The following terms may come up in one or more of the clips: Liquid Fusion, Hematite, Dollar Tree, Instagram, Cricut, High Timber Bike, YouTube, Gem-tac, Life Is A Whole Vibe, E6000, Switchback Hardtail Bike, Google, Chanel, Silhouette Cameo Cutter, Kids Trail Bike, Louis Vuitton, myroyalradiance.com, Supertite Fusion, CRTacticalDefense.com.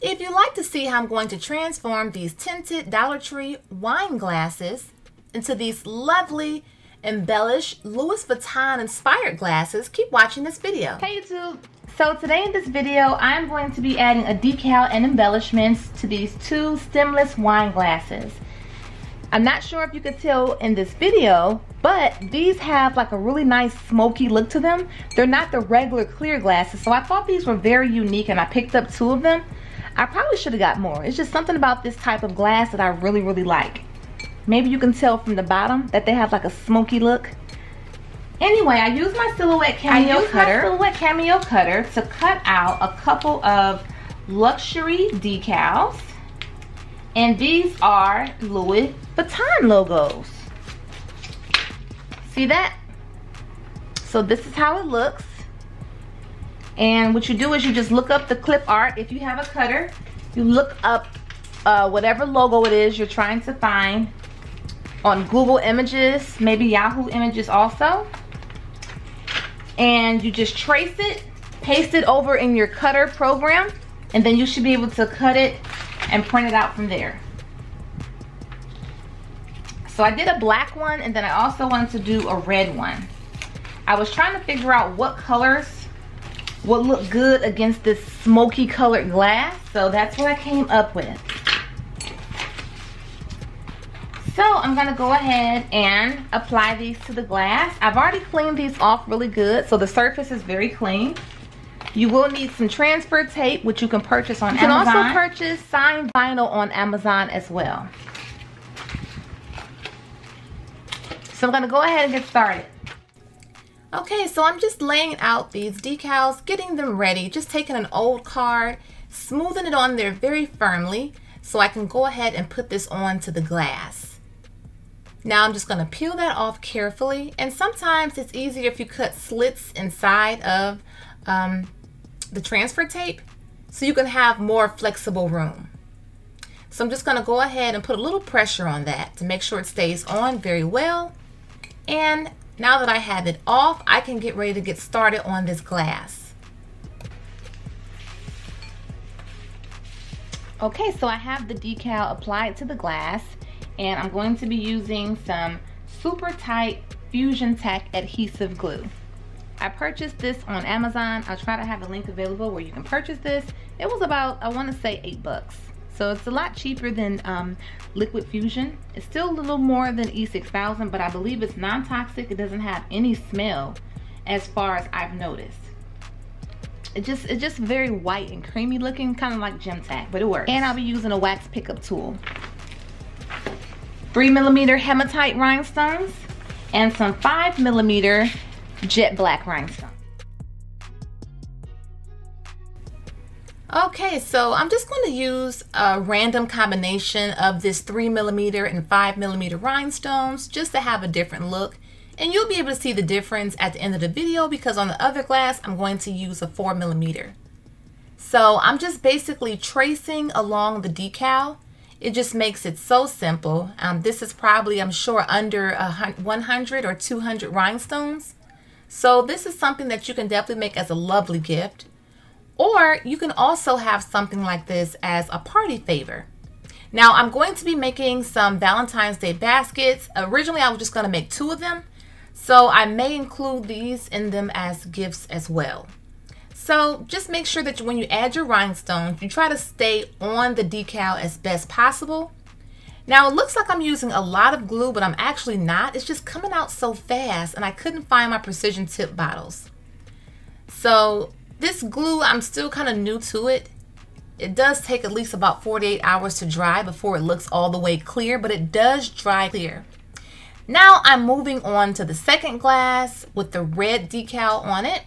If you'd like to see how I'm going to transform these tinted Dollar Tree wine glasses into these lovely embellished Louis Vuitton inspired glasses, keep watching this video. Hey YouTube! So today in this video I'm going to be adding a decal and embellishments to these two stemless wine glasses. I'm not sure if you could tell in this video, but these have like a really nice smoky look to them. They're not the regular clear glasses, so I thought these were very unique and I picked up two of them. I probably should have got more. It's just something about this type of glass that I really, really like. Maybe you can tell from the bottom that they have like a smoky look. Anyway, I used my Silhouette Cameo Cutter to cut out a couple of luxury decals. And these are Louis Vuitton logos. See that? So this is how it looks. And what you do is you just look up the clip art. If you have a cutter, you look up whatever logo it is you're trying to find on Google Images, maybe Yahoo Images also. And you just trace it, paste it over in your cutter program, and then you should be able to cut it and print it out from there. So I did a black one, and then I also wanted to do a red one. I was trying to figure out what colors would look good against this smoky colored glass, so that's what I came up with. So I'm gonna go ahead and apply these to the glass. I've already cleaned these off really good, so the surface is very clean. You will need some transfer tape, which you can purchase on Amazon. You can also purchase signed vinyl on Amazon as well. So I'm gonna go ahead and get started. Okay, so I'm just laying out these decals, getting them ready, just taking an old card, smoothing it on there very firmly so I can go ahead and put this onto the glass. Now I'm just gonna peel that off carefully, and sometimes it's easier if you cut slits inside of the transfer tape so you can have more flexible room. So I'm just going to go ahead and put a little pressure on that to make sure it stays on very well. And now that I have it off, I can get ready to get started on this glass. Okay, so I have the decal applied to the glass, and I'm going to be using some Supertite Fusion Tack adhesive glue. I purchased this on Amazon. I'll try to have a link available where you can purchase this. It was about, I want to say, $8. So it's a lot cheaper than Liquid Fusion. It's still a little more than E6000, but I believe it's non-toxic. It doesn't have any smell as far as I've noticed. It's just very white and creamy looking, kind of like Gem-tac, but it works. And I'll be using a wax pickup tool. 3mm hematite rhinestones and some 5mm jet black rhinestone. Okay, so I'm just going to use a random combination of this 3mm and 5mm rhinestones just to have a different look, and you'll be able to see the difference at the end of the video because on the other glass I'm going to use a 4mm. So I'm just basically tracing along the decal. It just makes it so simple. This is probably, I'm sure, under 100 or 200 rhinestones. So this is something that you can definitely make as a lovely gift, or you can also have something like this as a party favor. Now I'm going to be making some Valentine's Day baskets. Originally I was just going to make two of them, so I may include these in them as gifts as well. So just make sure that when you add your rhinestones, you try to stay on the decal as best possible. Now it looks like I'm using a lot of glue, but I'm actually not. It's just coming out so fast, and I couldn't find my precision tip bottles. So this glue, I'm still kind of new to it. It does take at least about 48 hours to dry before it looks all the way clear, but it does dry clear. Now I'm moving on to the second glass with the red decal on it.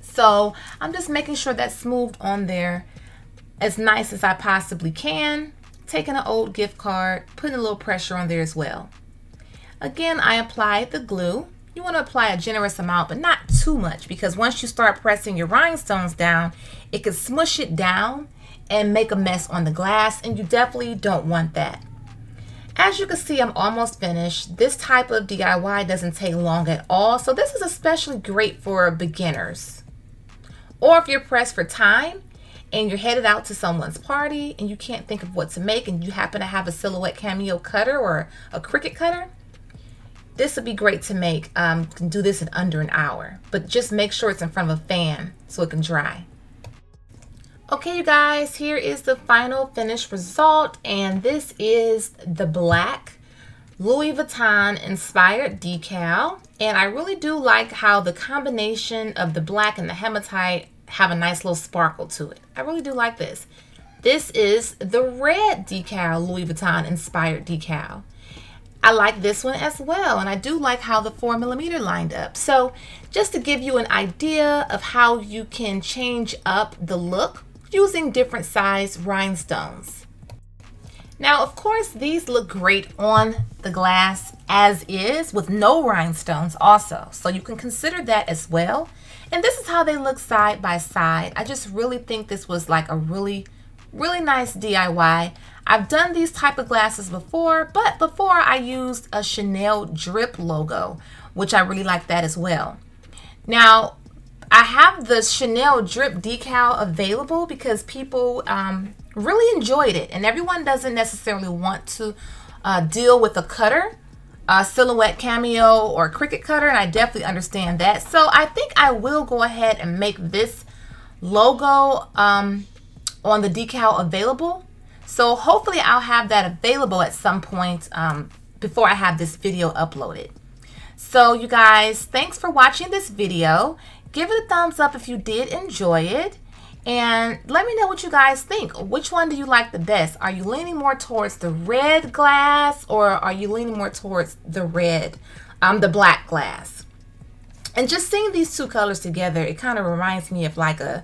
So I'm just making sure that's smoothed on there as nice as I possibly can. Taking an old gift card, putting a little pressure on there as well. Again, I applied the glue. You want to apply a generous amount, but not too much, because once you start pressing your rhinestones down, it can smush it down and make a mess on the glass, and you definitely don't want that. As you can see, I'm almost finished. This type of DIY doesn't take long at all, so this is especially great for beginners, or if you're pressed for time and you're headed out to someone's party and you can't think of what to make and you happen to have a Silhouette Cameo Cutter or a Cricut cutter, this would be great to make. You can do this in under an hour, but just make sure it's in front of a fan so it can dry. Okay, you guys, here is the final finished result, and this is the black Louis Vuitton inspired decal. And I really do like how the combination of the black and the hematite have a nice little sparkle to it. I really do like this. This is the red decal, Louis Vuitton inspired decal. I like this one as well, and I do like how the 4mm lined up. So just to give you an idea of how you can change up the look using different size rhinestones. Now, of course, these look great on the glass as is with no rhinestones also. So you can consider that as well. And this is how they look side by side. I just really think this was like a really nice DIY. I've done these type of glasses before, but before I used a Chanel drip logo, which I really like that as well. Now, I have the Chanel drip decal available because people really enjoyed it, and everyone doesn't necessarily want to deal with a cutter, a Silhouette Cameo or Cricut cutter, and I definitely understand that. So I think I will go ahead and make this logo on the decal available. So hopefully I'll have that available at some point before I have this video uploaded. So you guys, thanks for watching this video. Give it a thumbs up if you did enjoy it. And let me know what you guys think. Which one do you like the best? Are you leaning more towards the red glass, or are you leaning more towards the black glass? And just seeing these two colors together, it kind of reminds me of like a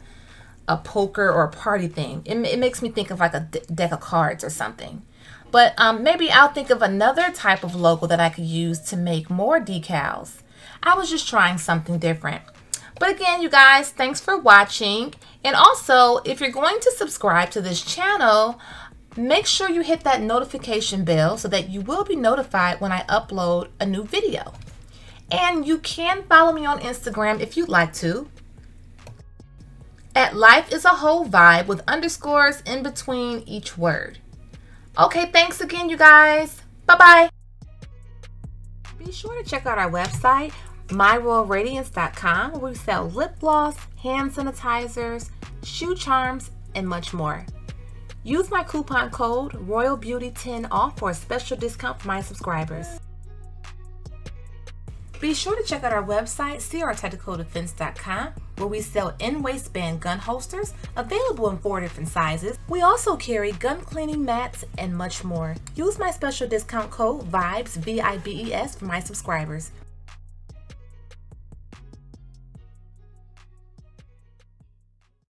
poker or a party thing. It makes me think of like a deck of cards or something. But maybe I'll think of another type of logo that I could use to make more decals. I was just trying something different. But again, you guys, thanks for watching. And also, if you're going to subscribe to this channel, make sure you hit that notification bell so that you will be notified when I upload a new video. And you can follow me on Instagram if you'd like to, at Life Is A Whole Vibe with underscores in between each word. Okay, thanks again, you guys. Bye-bye. Be sure to check out our website, myroyalradiance.com, where we sell lip gloss, hand sanitizers, shoe charms, and much more. Use my coupon code ROYALBEAUTY10OFF for a special discount for my subscribers. Be sure to check out our website, CRTacticalDefense.com, where we sell in-waistband gun holsters, available in 4 different sizes. We also carry gun cleaning mats and much more. Use my special discount code VIBES, V-I-B-E-S, for my subscribers.